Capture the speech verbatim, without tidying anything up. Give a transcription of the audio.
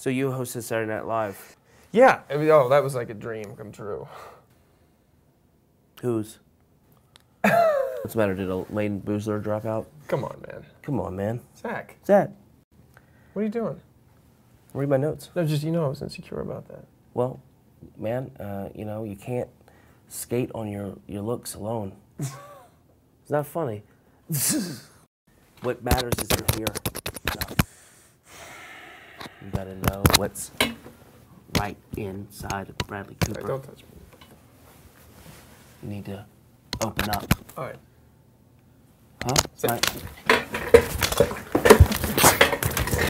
So you hosted Saturday Night Live. Yeah. I mean, oh, that was like a dream come true. Whose? What's the matter? Did Lane Boozler drop out? Come on, man. Come on, man. Zach. Zach. What are you doing? Read my notes. No, just, you know, I was insecure about that. Well, man, uh, you know, you can't skate on your, your looks alone. It's not funny. What matters is you're here. No. You gotta know what's right inside of Bradley Cooper. All right, don't touch me. You need to open up. All right. Huh? All right.